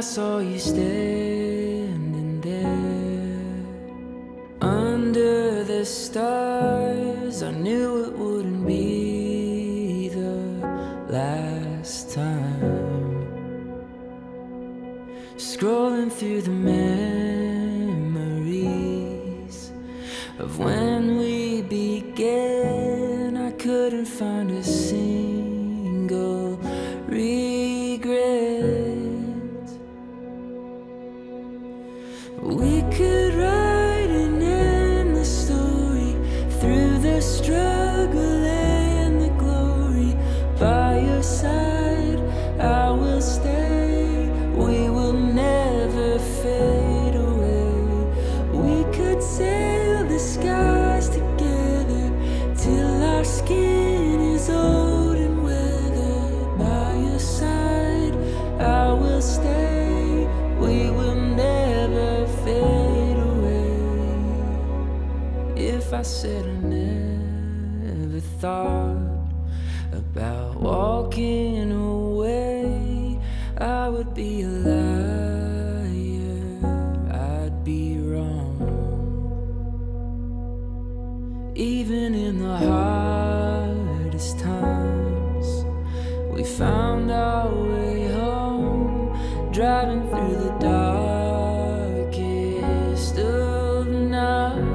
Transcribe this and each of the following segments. I saw you standing there under the stars. I knew it wouldn't be the last time. Scrolling through the memories of when we began, I couldn't find a single regret. We could write an endless story through the struggle and the glory. By your side, I will stay. We will never fade away. We could sail the skies together till our skin is old and weathered. By your side, I will stay. We will if I said I never thought about walking away, I would be a liar, I'd be wrong. Even in the hardest times, we found our way home, driving through the darkest of night.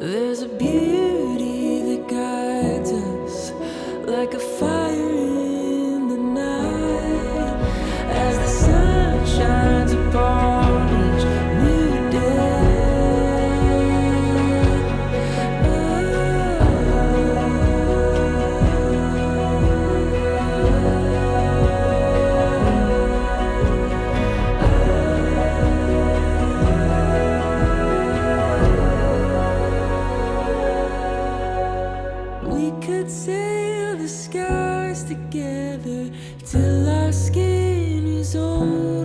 There's a beauty that guides us like a fire in the night. As the sun shines upon each new day, sail the skies together till our skin is old.